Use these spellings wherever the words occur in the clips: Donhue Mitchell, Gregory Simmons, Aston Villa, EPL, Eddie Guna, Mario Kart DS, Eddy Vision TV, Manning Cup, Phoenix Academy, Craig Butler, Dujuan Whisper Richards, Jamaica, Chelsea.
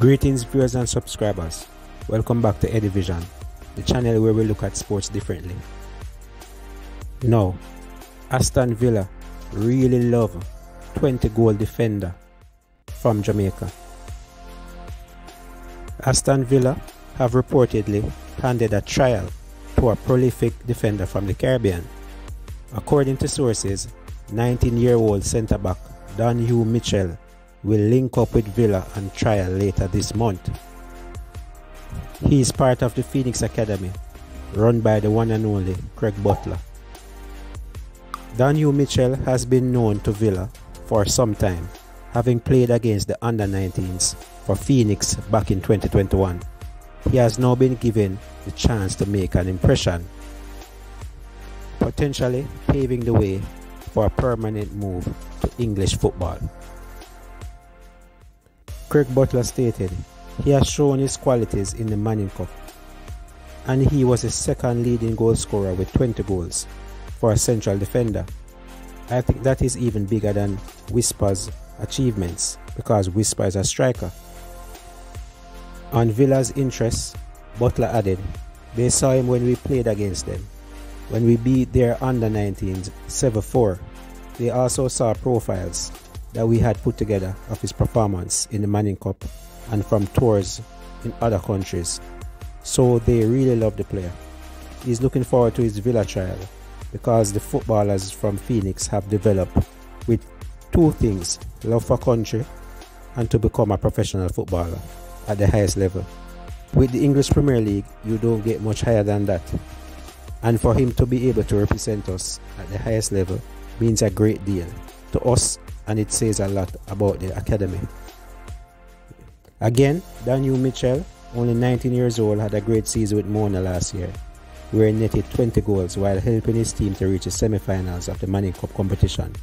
Greetings viewers and subscribers, welcome back to Eddie Vision, the channel where we look at sports differently. Now, Aston Villa really love 20-goal defender from Jamaica. Aston Villa have reportedly handed a trial to a prolific defender from the Caribbean. According to sources, 19-year-old centre-back Donhue Mitchell will link up with Villa on trial later this month. He is part of the Phoenix Academy, run by the one and only Craig Butler. Donhue Mitchell has been known to Villa for some time, having played against the under-19s for Phoenix back in 2021. He has now been given the chance to make an impression, potentially paving the way for a permanent move to English football. Craig Butler stated he has shown his qualities in the Manning Cup, and he was his second leading goal scorer with 20 goals for a central defender. I think that is even bigger than Whisper's achievements, because Whisper is a striker. On Villa's interests, Butler added, "They saw him when we played against them, when we beat their under-19s 7-4. They also saw profiles that we had put together of his performance in the Manning Cup and from tours in other countries. So they really love the player. He's looking forward to his Villa trial, because the footballers from Phoenix have developed with two things: love for country and to become a professional footballer at the highest level. With the English Premier League, you don't get much higher than that. And for him to be able to represent us at the highest level means a great deal to us, and it says a lot about the academy." Again, Donhue Mitchell, only 19 years old, had a great season with Mona last year, where he netted 20 goals while helping his team to reach the semi-finals of the Manning Cup competition.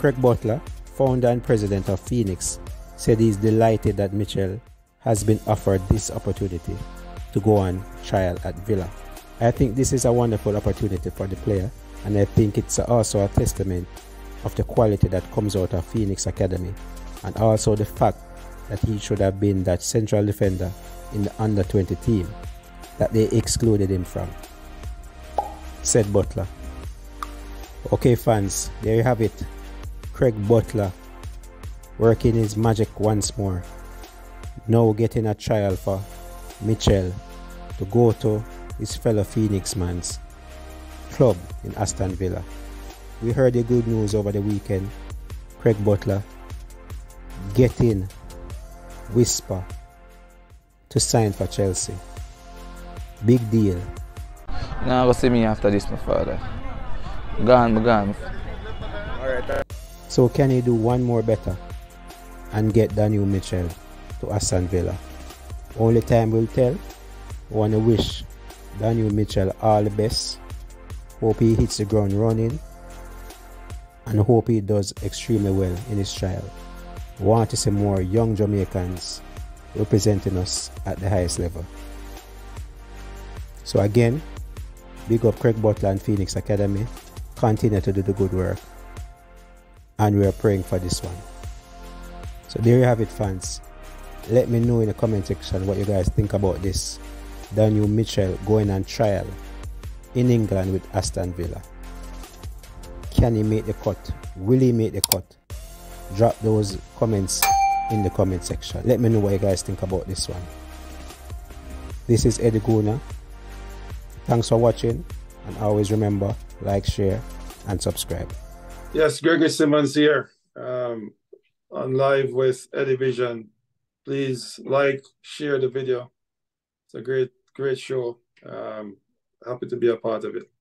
Craig Butler, founder and president of Phoenix, said he is delighted that Mitchell has been offered this opportunity to go on trial at Villa. "I think this is a wonderful opportunity for the player, and I think it's also a testament of the quality that comes out of Phoenix Academy, and also the fact that he should have been that central defender in the under-20 team that they excluded him from," said Butler. Okay fans, there you have it. Craig Butler working his magic once more, now getting a trial for Mitchell to go to his fellow Phoenix man's club in Aston Villa. We heard the good news over the weekend. Craig Butler getting Whisper to sign for Chelsea. Big deal. Now go see me after this, my father. Gone. Alright. So can he do one more better and get Donhue Mitchell to Aston Villa? Only time will tell. I want to wish Donhue Mitchell all the best. Hope he hits the ground running, and hope he does extremely well in his trial. We want to see more young Jamaicans representing us at the highest level. So again, big up Craig Butler and Phoenix Academy. Continue to do the good work, and we are praying for this one. So there you have it fans. Let me know in the comment section what you guys think about this. Donhue Mitchell going on trial in England with Aston Villa. Can he make the cut? Will he make the cut? Drop those comments in the comment section. Let me know what you guys think about this one. This is Eddie Guna. Thanks for watching, and always remember, like, share, and subscribe. Yes, Gregory Simmons here on live with Eddie Vision. Please like, share the video. It's a great show. Happy to be a part of it.